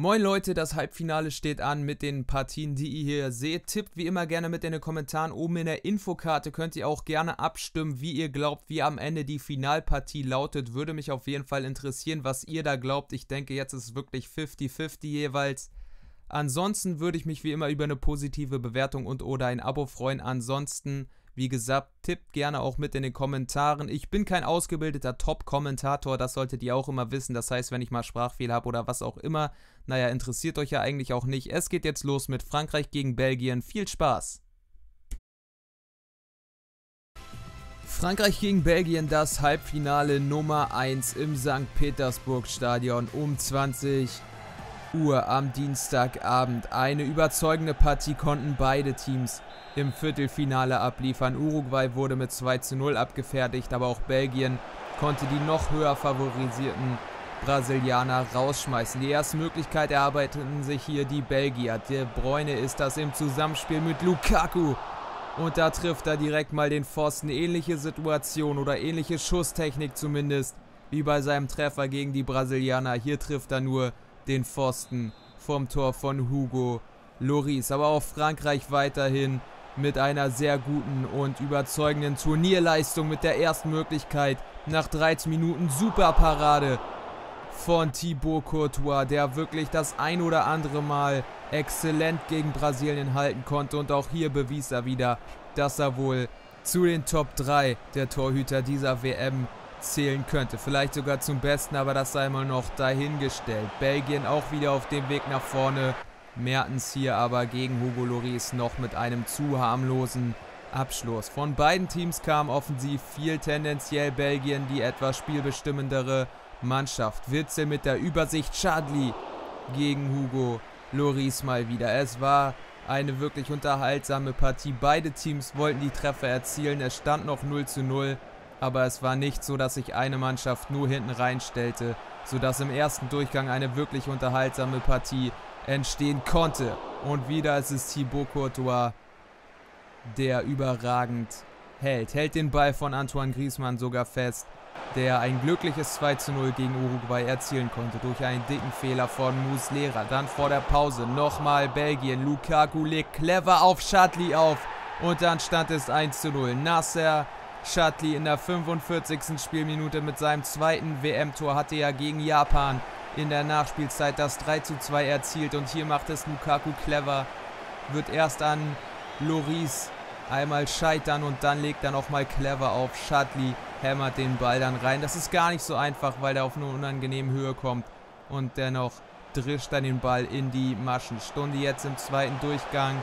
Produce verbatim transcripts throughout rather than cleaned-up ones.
Moin Leute, das Halbfinale steht an mit den Partien, die ihr hier seht. Tippt wie immer gerne mit in den Kommentaren. Oben in der Infokarte könnt ihr auch gerne abstimmen, wie ihr glaubt, wie am Ende die Finalpartie lautet. Würde mich auf jeden Fall interessieren, was ihr da glaubt. Ich denke, jetzt ist es wirklich fünfzig fünfzig jeweils. Ansonsten würde ich mich wie immer über eine positive Bewertung und oder ein Abo freuen. Ansonsten, wie gesagt, tippt gerne auch mit in den Kommentaren. Ich bin kein ausgebildeter Top-Kommentator, das solltet ihr auch immer wissen. Das heißt, wenn ich mal Sprachfehler habe oder was auch immer, naja, interessiert euch ja eigentlich auch nicht. Es geht jetzt los mit Frankreich gegen Belgien. Viel Spaß! Frankreich gegen Belgien, das Halbfinale Nummer eins im Sankt Petersburg-Stadion um zwanzig Uhr am Dienstagabend. Eine überzeugende Partie konnten beide Teams im Viertelfinale abliefern. Uruguay wurde mit zwei zu null abgefertigt, aber auch Belgien konnte die noch höher favorisierten Brasilianer rausschmeißen. Die erste Möglichkeit erarbeiteten sich hier die Belgier. De Bruyne ist das im Zusammenspiel mit Lukaku. Und da trifft er direkt mal den Pfosten. Ähnliche Situation oder ähnliche Schusstechnik zumindest wie bei seinem Treffer gegen die Brasilianer. Hier trifft er nur den Pfosten vom Tor von Hugo Lloris. Aber auch Frankreich weiterhin mit einer sehr guten und überzeugenden Turnierleistung mit der ersten Möglichkeit nach dreizehn Minuten. Super Parade von Thibaut Courtois, der wirklich das ein oder andere Mal exzellent gegen Brasilien halten konnte. Und auch hier bewies er wieder, dass er wohl zu den Top drei der Torhüter dieser W M zählen könnte. Vielleicht sogar zum Besten, aber das sei mal noch dahingestellt. Belgien auch wieder auf dem Weg nach vorne. Mertens hier aber gegen Hugo Lloris noch mit einem zu harmlosen Abschluss. Von beiden Teams kam offensiv viel, tendenziell Belgien die etwas spielbestimmendere Mannschaft. Witzel mit der Übersicht, Chadli gegen Hugo Lloris mal wieder. Es war eine wirklich unterhaltsame Partie. Beide Teams wollten die Treffer erzielen. Es stand noch null zu null, aber es war nicht so, dass sich eine Mannschaft nur hinten reinstellte, sodass im ersten Durchgang eine wirklich unterhaltsame Partie entstehen konnte. Und wieder ist es Thibaut Courtois, der überragend hält. Hält den Ball von Antoine Griezmann sogar fest, der ein glückliches zwei zu null gegen Uruguay erzielen konnte durch einen dicken Fehler von Muslera. Dann vor der Pause nochmal Belgien. Lukaku legt clever auf Chadli auf und dann stand es eins zu null. Nasser Chadli in der fünfundvierzigsten Spielminute mit seinem zweiten W M-Tor hatte ja gegen Japan in der Nachspielzeit das drei zu zwei erzielt. Und hier macht es Lukaku clever, wird erst an Lloris einmal scheitern und dann legt er nochmal clever auf. Chadli hämmert den Ball dann rein. Das ist gar nicht so einfach, weil er auf eine unangenehme Höhe kommt und dennoch drischt er den Ball in die Maschen. Stunde jetzt im zweiten Durchgang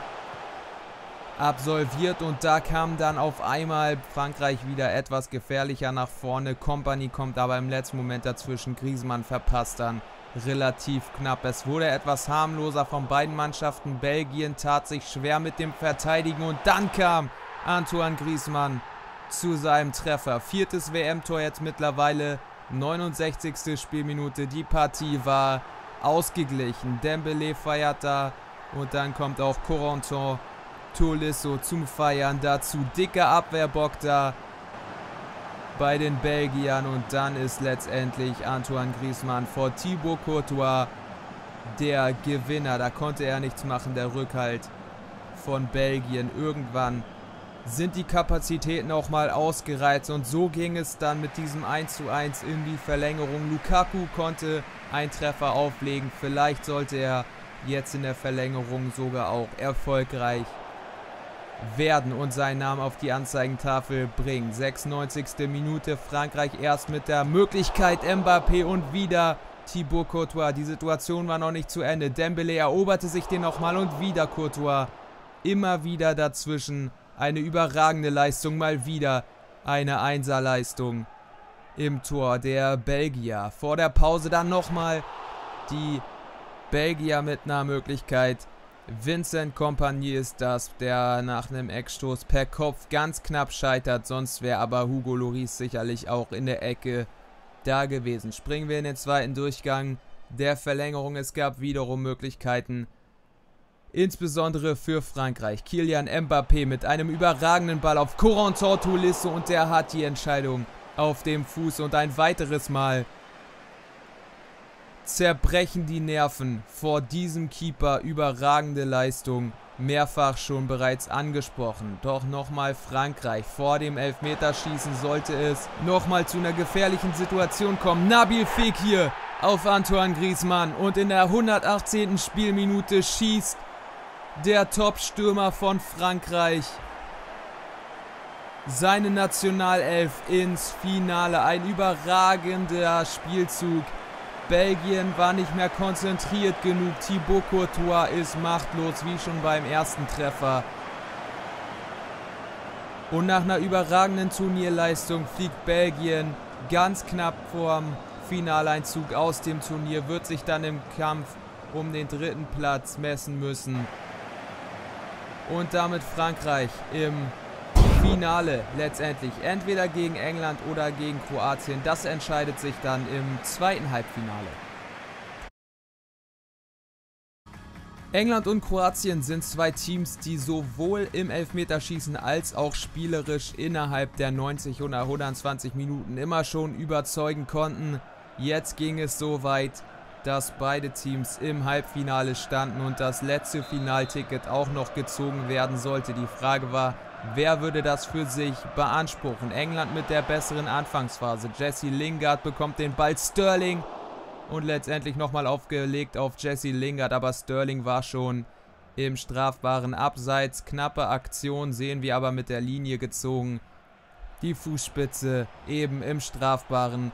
absolviert und da kam dann auf einmal Frankreich wieder etwas gefährlicher nach vorne. Kompany kommt aber im letzten Moment dazwischen. Griezmann verpasst dann relativ knapp. Es wurde etwas harmloser von beiden Mannschaften. Belgien tat sich schwer mit dem Verteidigen und dann kam Antoine Griezmann zu seinem Treffer. Viertes W M-Tor jetzt mittlerweile, neunundsechzigste Spielminute. Die Partie war ausgeglichen. Dembélé feiert da und dann kommt auch Corentin Tolisso zum Feiern dazu. Dicker Abwehrbock da bei den Belgiern und dann ist letztendlich Antoine Griezmann vor Thibaut Courtois der Gewinner. Da konnte er nichts machen, der Rückhalt von Belgien. Irgendwann sind die Kapazitäten auch mal ausgereizt und so ging es dann mit diesem eins zu eins in die Verlängerung. Lukaku konnte einen Treffer auflegen, vielleicht sollte er jetzt in der Verlängerung sogar auch erfolgreich werden und seinen Namen auf die Anzeigentafel bringen. sechsundneunzigste Minute, Frankreich erst mit der Möglichkeit, Mbappé und wieder Thibaut Courtois. Die Situation war noch nicht zu Ende. Dembélé eroberte sich den nochmal und wieder Courtois. Immer wieder dazwischen. Eine überragende Leistung, mal wieder eine Einserleistung im Tor der Belgier. Vor der Pause dann nochmal die Belgier mit einer Möglichkeit. Vincent Kompany ist das, der nach einem Eckstoß per Kopf ganz knapp scheitert. Sonst wäre aber Hugo Lloris sicherlich auch in der Ecke da gewesen. Springen wir in den zweiten Durchgang der Verlängerung. Es gab wiederum Möglichkeiten, insbesondere für Frankreich. Kylian Mbappé mit einem überragenden Ball auf Corentin Tolisso und der hat die Entscheidung auf dem Fuß. Und ein weiteres Mal zerbrechen die Nerven vor diesem Keeper. Überragende Leistung, mehrfach schon bereits angesprochen. Doch nochmal Frankreich vor dem Elfmeterschießen sollte es nochmal zu einer gefährlichen Situation kommen. Nabil Fekir auf Antoine Griezmann und in der hundertachtzehnten Spielminute schießt der Top-Stürmer von Frankreich seine Nationalelf ins Finale. Ein überragender Spielzug. Belgien war nicht mehr konzentriert genug. Thibaut Courtois ist machtlos, wie schon beim ersten Treffer. Und nach einer überragenden Turnierleistung fliegt Belgien ganz knapp vorm Finaleinzug aus dem Turnier, wird sich dann im Kampf um den dritten Platz messen müssen. Und damit Frankreich im Finale letztendlich, entweder gegen England oder gegen Kroatien. Das entscheidet sich dann im zweiten Halbfinale. England und Kroatien sind zwei Teams, die sowohl im Elfmeterschießen als auch spielerisch innerhalb der neunzig und hundertzwanzig Minuten immer schon überzeugen konnten. Jetzt ging es so weit, dass beide Teams im Halbfinale standen und das letzte Finalticket auch noch gezogen werden sollte. Die Frage war, wer würde das für sich beanspruchen? England mit der besseren Anfangsphase. Jesse Lingard bekommt den Ball, Sterling, und letztendlich nochmal aufgelegt auf Jesse Lingard, aber Sterling war schon im strafbaren Abseits. Knappe Aktion sehen wir aber mit der Linie gezogen. Die Fußspitze eben im strafbaren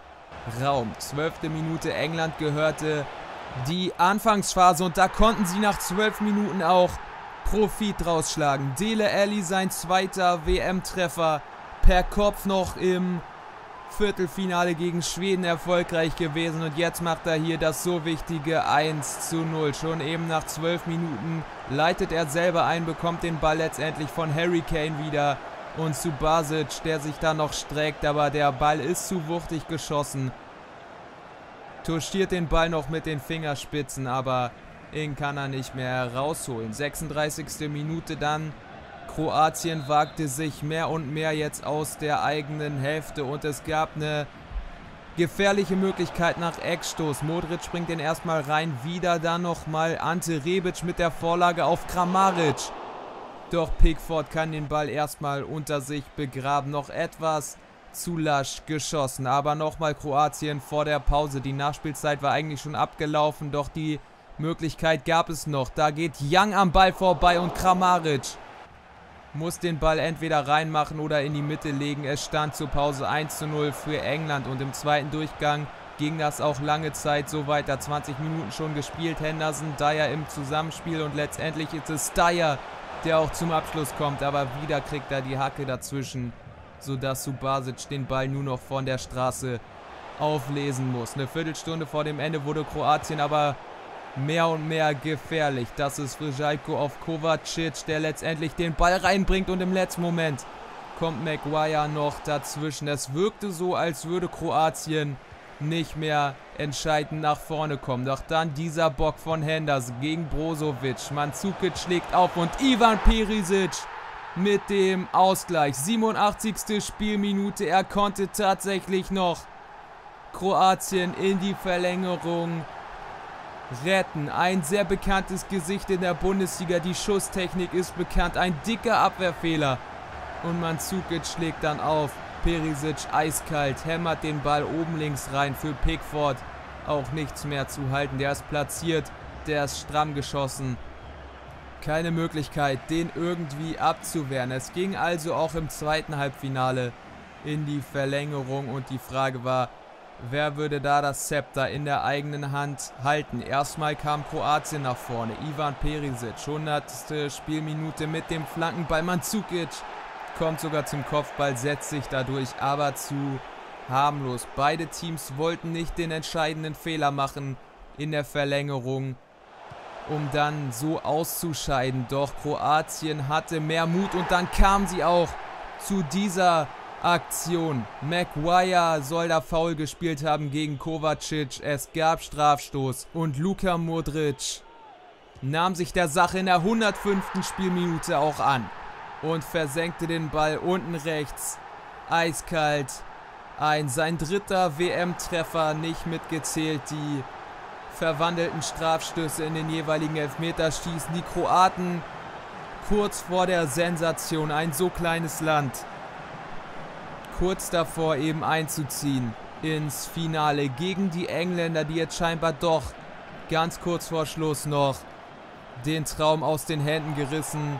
Raum. Zwölfte Minute, England gehörte die Anfangsphase und da konnten sie nach zwölf Minuten auch Profit rausschlagen. Dele Alli, sein zweiter W M-Treffer, per Kopf noch im Viertelfinale gegen Schweden erfolgreich gewesen und jetzt macht er hier das so wichtige eins zu null. Schon eben nach zwölf Minuten leitet er selber ein, bekommt den Ball letztendlich von Harry Kane wieder und Subasic, der sich da noch streckt, aber der Ball ist zu wuchtig geschossen. Touchiert den Ball noch mit den Fingerspitzen, aber ihn kann er nicht mehr rausholen. sechsunddreißigste Minute dann. Kroatien wagte sich mehr und mehr jetzt aus der eigenen Hälfte und es gab eine gefährliche Möglichkeit nach Eckstoß. Modric bringt den erstmal rein, wieder dann nochmal Ante Rebic mit der Vorlage auf Kramaric. Doch Pickford kann den Ball erstmal unter sich begraben. Noch etwas zu lasch geschossen, aber nochmal Kroatien vor der Pause. Die Nachspielzeit war eigentlich schon abgelaufen, doch die Möglichkeit gab es noch. Da geht Young am Ball vorbei und Kramaric muss den Ball entweder reinmachen oder in die Mitte legen. Es stand zur Pause eins zu null für England und im zweiten Durchgang ging das auch lange Zeit so weiter. zwanzig Minuten schon gespielt. Henderson, Dyer im Zusammenspiel und letztendlich ist es Dyer, der auch zum Abschluss kommt. Aber wieder kriegt er die Hacke dazwischen, sodass Subasic den Ball nur noch von der Straße auflesen muss. Eine Viertelstunde vor dem Ende wurde Kroatien aber mehr und mehr gefährlich. Das ist Frijalko auf Kovacic, der letztendlich den Ball reinbringt und im letzten Moment kommt Maguire noch dazwischen. Es wirkte so, als würde Kroatien nicht mehr entscheidend nach vorne kommen. Doch dann dieser Bock von Henderson gegen Brozovic. Manzukic schlägt auf und Ivan Perisic mit dem Ausgleich. siebenundachtzigste Spielminute. Er konnte tatsächlich noch Kroatien in die Verlängerung retten. Ein sehr bekanntes Gesicht in der Bundesliga. Die Schusstechnik ist bekannt. Ein dicker Abwehrfehler. Und Mandzukic schlägt dann auf. Perisic eiskalt hämmert den Ball oben links rein. Für Pickford auch nichts mehr zu halten. Der ist platziert. Der ist stramm geschossen. Keine Möglichkeit, den irgendwie abzuwehren. Es ging also auch im zweiten Halbfinale in die Verlängerung. Und die Frage war, wer würde da das Zepter in der eigenen Hand halten? Erstmal kam Kroatien nach vorne. Ivan Perisic, hundertste Spielminute mit dem Flankenball. Mandzukic kommt sogar zum Kopfball, setzt sich dadurch aber zu harmlos. Beide Teams wollten nicht den entscheidenden Fehler machen in der Verlängerung, um dann so auszuscheiden. Doch Kroatien hatte mehr Mut und dann kamen sie auch zu dieser Aktion. Maguire soll da faul gespielt haben gegen Kovacic. Es gab Strafstoß und Luka Modric nahm sich der Sache in der hundertfünften Spielminute auch an und versenkte den Ball unten rechts eiskalt ein. Sein dritter W M-Treffer nicht mitgezählt. Die verwandelten Strafstöße in den jeweiligen Elfmeterschießen. Die Kroaten kurz vor der Sensation, ein so kleines Land, kurz davor eben einzuziehen ins Finale gegen die Engländer, die jetzt scheinbar doch ganz kurz vor Schluss noch den Traum aus den Händen gerissen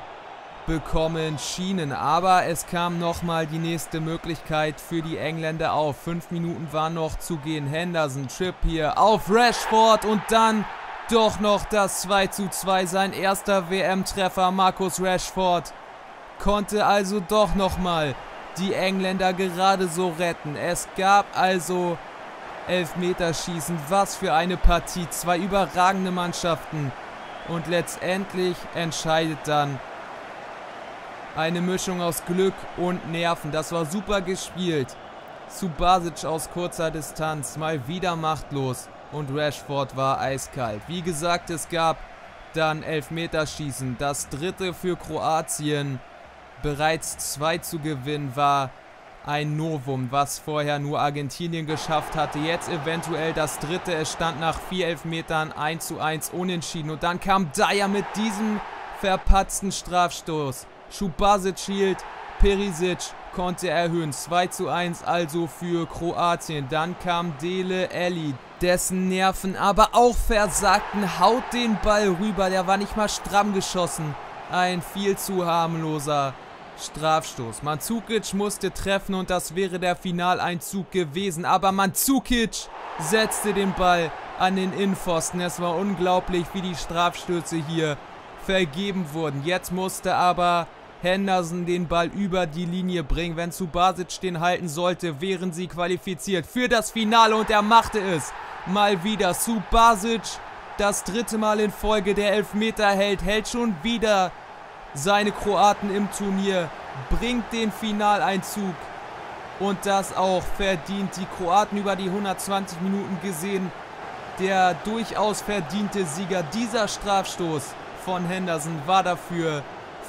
bekommen schienen. Aber es kam nochmal die nächste Möglichkeit für die Engländer auf. Fünf Minuten waren noch zu gehen. Henderson, Chip hier auf Rashford und dann doch noch das zwei zu zwei. Sein erster W M-Treffer, Marcus Rashford, konnte also doch nochmal die Engländer gerade so retten. Es gab also Elfmeterschießen. Was für eine Partie. Zwei überragende Mannschaften. Und letztendlich entscheidet dann eine Mischung aus Glück und Nerven. Das war super gespielt. Subasic aus kurzer Distanz mal wieder machtlos. Und Rashford war eiskalt. Wie gesagt, es gab dann Elfmeterschießen. Das dritte für Kroatien. Bereits zwei zu gewinnen war ein Novum, was vorher nur Argentinien geschafft hatte. Jetzt eventuell das dritte. Es stand nach vier Elfmetern eins zu eins unentschieden. Und dann kam Dyer mit diesem verpatzten Strafstoß. Subasic hielt, Perisic konnte erhöhen. zwei zu eins also für Kroatien. Dann kam Dele Alli, dessen Nerven aber auch versagten. Haut den Ball rüber, der war nicht mal stramm geschossen. Ein viel zu harmloser Strafstoß. Manzukic musste treffen und das wäre der Finaleinzug gewesen. Aber Manzukic setzte den Ball an den Innenpfosten. Es war unglaublich, wie die Strafstöße hier vergeben wurden. Jetzt musste aber Henderson den Ball über die Linie bringen. Wenn Subasic den halten sollte, wären sie qualifiziert für das Finale. Und er machte es mal wieder. Subasic, das dritte Mal in Folge, der Elfmeter hält, hält schon wieder seine Kroaten im Turnier, bringt den Finaleinzug und das auch verdient. Die Kroaten über die hundertzwanzig Minuten gesehen, der durchaus verdiente Sieger. Dieser Strafstoß von Henderson war dafür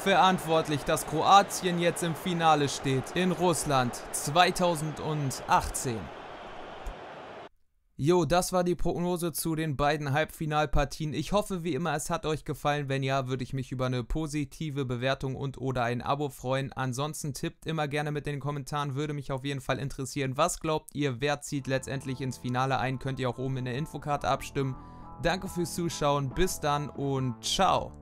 verantwortlich, dass Kroatien jetzt im Finale steht in Russland zweitausendachtzehn. Jo, das war die Prognose zu den beiden Halbfinalpartien. Ich hoffe wie immer, es hat euch gefallen. Wenn ja, würde ich mich über eine positive Bewertung und oder ein Abo freuen. Ansonsten tippt immer gerne mit in den Kommentaren. Würde mich auf jeden Fall interessieren. Was glaubt ihr, wer zieht letztendlich ins Finale ein? Könnt ihr auch oben in der Infokarte abstimmen. Danke fürs Zuschauen, bis dann und ciao.